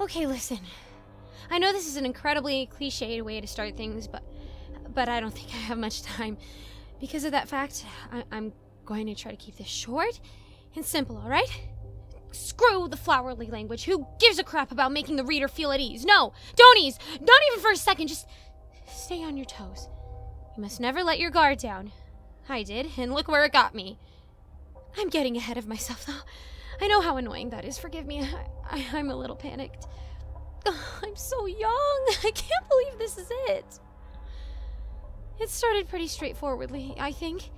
Okay, listen. I know this is an incredibly cliched way to start things, but I don't think I have much time. Because of that fact, I'm going to try to keep this short and simple, alright? Screw the flowery language. Who gives a crap about making the reader feel at ease? No, don't ease. Not even for a second. Just stay on your toes. You must never let your guard down. I did, and look where it got me. I'm getting ahead of myself, though. I know how annoying that is. Forgive me. I'm a little panicked. Oh, I'm so young. I can't believe this is it. It started pretty straightforwardly, I think.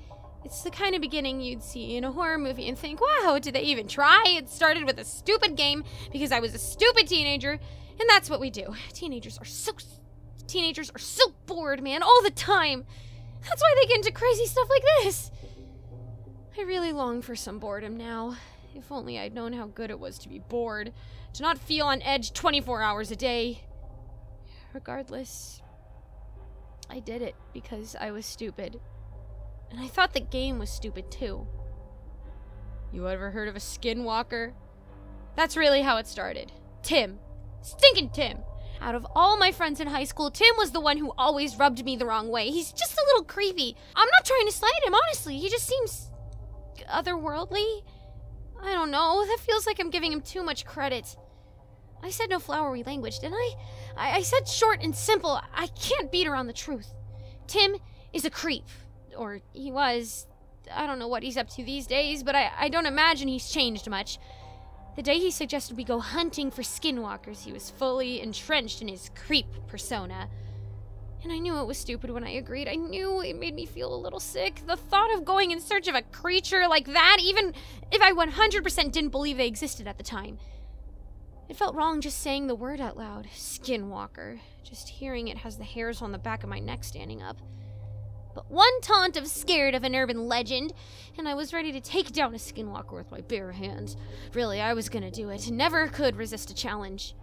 It's the kind of beginning you'd see in a horror movie and think, wow, did they even try? It started with a stupid game because I was a stupid teenager, and that's what we do. Teenagers are so bored, man, all the time. That's why they get into crazy stuff like this. I really long for some boredom now. If only I'd known how good it was to be bored, to not feel on edge 24 hours a day. Regardless, I did it because I was stupid. And I thought the game was stupid, too. You ever heard of a skinwalker? That's really how it started. Tim. Stinking Tim. Out of all my friends in high school, Tim was the one who always rubbed me the wrong way. He's just a little creepy. I'm not trying to slight him, honestly. He just seems otherworldly. I don't know. That feels like I'm giving him too much credit. I said no flowery language, didn't I? I said short and simple. I can't beat around the truth. Tim is a creep. Or he was. I don't know what he's up to these days, but I don't imagine he's changed much. The day he suggested we go hunting for skinwalkers, he was fully entrenched in his creep persona. And I knew it was stupid when I agreed. I knew it made me feel a little sick. The thought of going in search of a creature like that, even if I 100% didn't believe they existed at the time. It felt wrong just saying the word out loud. Skinwalker. Just hearing it has the hairs on the back of my neck standing up. But one taunt of scared of an urban legend, and I was ready to take down a skinwalker with my bare hands. Really, I was gonna do it. Never could resist a challenge,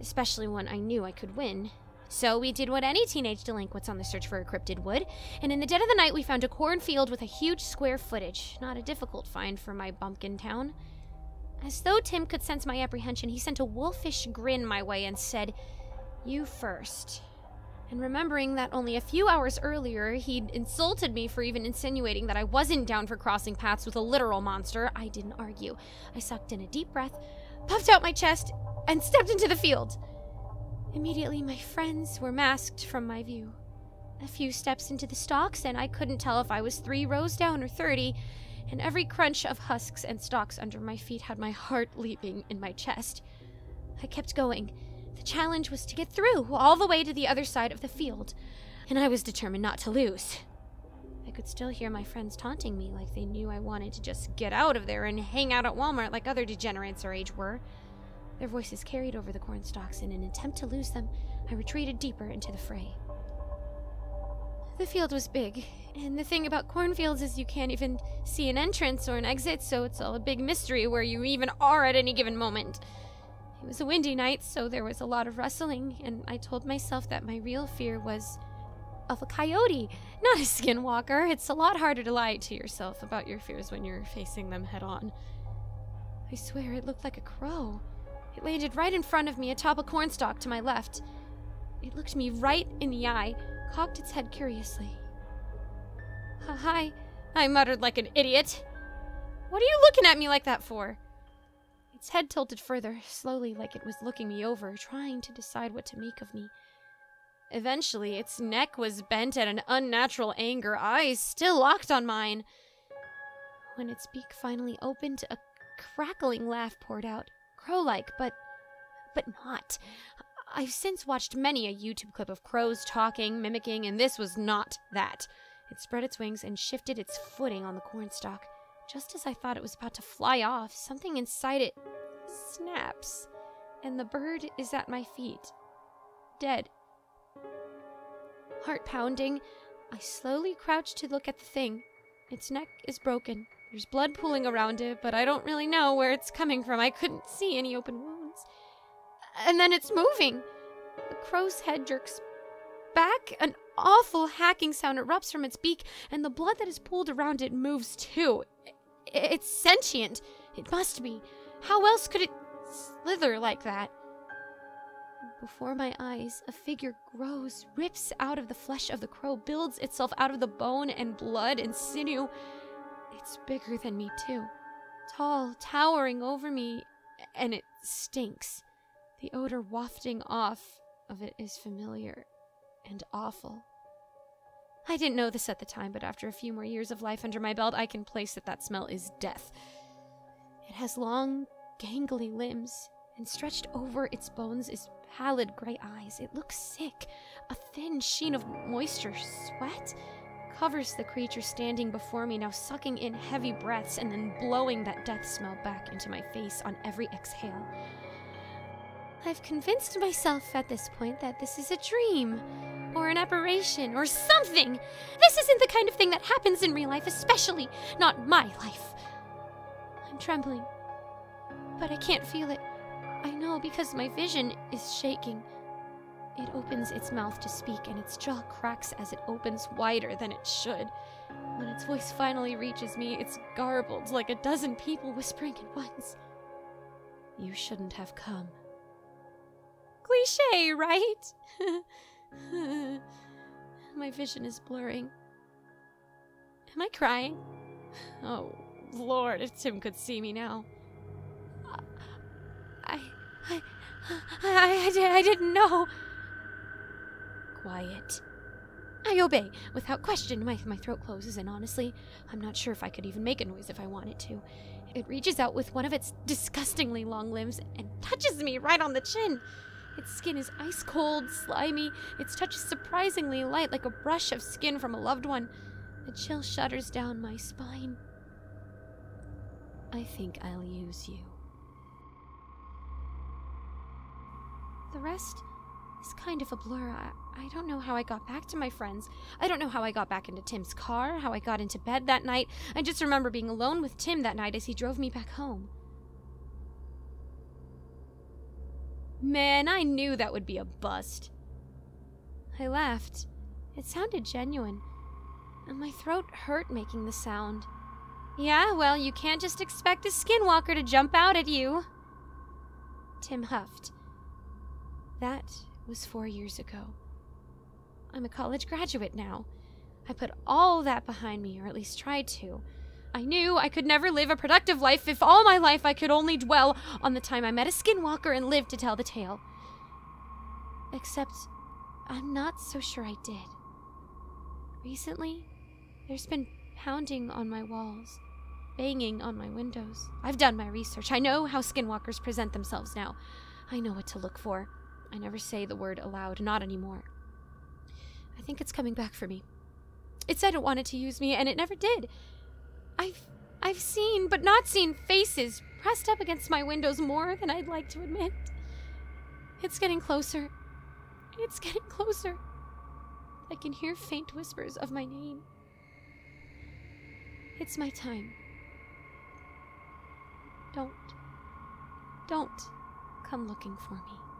especially one I knew I could win. So we did what any teenage delinquents on the search for a cryptid would, and in the dead of the night we found a cornfield with a huge square footage. Not a difficult find for my bumpkin town. As though Tim could sense my apprehension, he sent a wolfish grin my way and said, "You first." And remembering that only a few hours earlier, he'd insulted me for even insinuating that I wasn't down for crossing paths with a literal monster, I didn't argue. I sucked in a deep breath, puffed out my chest, and stepped into the field. Immediately, my friends were masked from my view. A few steps into the stalks, and I couldn't tell if I was 3 rows down or 30, and every crunch of husks and stalks under my feet had my heart leaping in my chest. I kept going. The challenge was to get through, all the way to the other side of the field, and I was determined not to lose. I could still hear my friends taunting me like they knew I wanted to just get out of there and hang out at Walmart like other degenerates our age were. Their voices carried over the cornstalks, and in an attempt to lose them, I retreated deeper into the fray. The field was big, and the thing about cornfields is you can't even see an entrance or an exit, so it's all a big mystery where you even are at any given moment. It was a windy night, so there was a lot of rustling, and I told myself that my real fear was of a coyote, not a skinwalker. It's a lot harder to lie to yourself about your fears when you're facing them head on. I swear it looked like a crow. It landed right in front of me atop a cornstalk to my left. It looked me right in the eye, cocked its head curiously. "Hi," I muttered like an idiot. "What are you looking at me like that for?" Its head tilted further, slowly, like it was looking me over, trying to decide what to make of me. Eventually, its neck was bent at an unnatural angle, eyes still locked on mine. When its beak finally opened, a crackling laugh poured out, crow-like, but not. I've since watched many a YouTube clip of crows talking, mimicking, and this was not that. It spread its wings and shifted its footing on the cornstalk. Just as I thought it was about to fly off, something inside it snaps, and the bird is at my feet, dead. Heart pounding, I slowly crouch to look at the thing. Its neck is broken. There's blood pooling around it, but I don't really know where it's coming from. I couldn't see any open wounds. And then it's moving. The crow's head jerks back, an awful hacking sound erupts from its beak, and the blood that is pooled around it moves too. It's sentient. It must be. How else could it slither like that? Before my eyes, a figure grows, rips out of the flesh of the crow, builds itself out of the bone and blood and sinew. It's bigger than me, too. Tall, towering over me, and it stinks. The odor wafting off of it is familiar and awful. I didn't know this at the time, but after a few more years of life under my belt, I can place that that smell is death. It has long, gangly limbs, and stretched over its bones is pallid gray eyes. It looks sick. A thin sheen of moisture, sweat, covers the creature standing before me, now sucking in heavy breaths and then blowing that death smell back into my face on every exhale. I've convinced myself at this point that this is a dream, or an aberration, or something. This isn't the kind of thing that happens in real life, especially not my life. I'm trembling, but I can't feel it. I know because my vision is shaking. It opens its mouth to speak, and its jaw cracks as it opens wider than it should. When its voice finally reaches me, it's garbled like a dozen people whispering at once. You shouldn't have come. Cliche, right? My vision is blurring. Am I crying? Oh, Lord, if Tim could see me now. I didn't know. Quiet. I obey, without question. My throat closes, and honestly, I'm not sure if I could even make a noise if I wanted to. It reaches out with one of its disgustingly long limbs and touches me right on the chin. Its skin is ice cold, slimy. Its touch is surprisingly light, like a brush of skin from a loved one. The chill shudders down my spine. I think I'll use you. The rest is kind of a blur. I don't know how I got back to my friends. I don't know how I got back into Tim's car, how I got into bed that night. I just remember being alone with Tim that night as he drove me back home. Man, I knew that would be a bust. I laughed. It sounded genuine, and my throat hurt making the sound. Yeah, well, you can't just expect a skinwalker to jump out at you. Tim huffed. That was 4 years ago. I'm a college graduate now. I put all that behind me, or at least tried to. I knew I could never live a productive life if all my life I could only dwell on the time I met a skinwalker and lived to tell the tale. Except, I'm not so sure I did. Recently, there's been pounding on my walls, banging on my windows. I've done my research. I know how skinwalkers present themselves now. I know what to look for. I never say the word aloud, not anymore. I think it's coming back for me. It said it wanted to use me, and it never did. I've seen, but not seen, faces pressed up against my windows more than I'd like to admit. It's getting closer. It's getting closer. I can hear faint whispers of my name. It's my time. Don't come looking for me.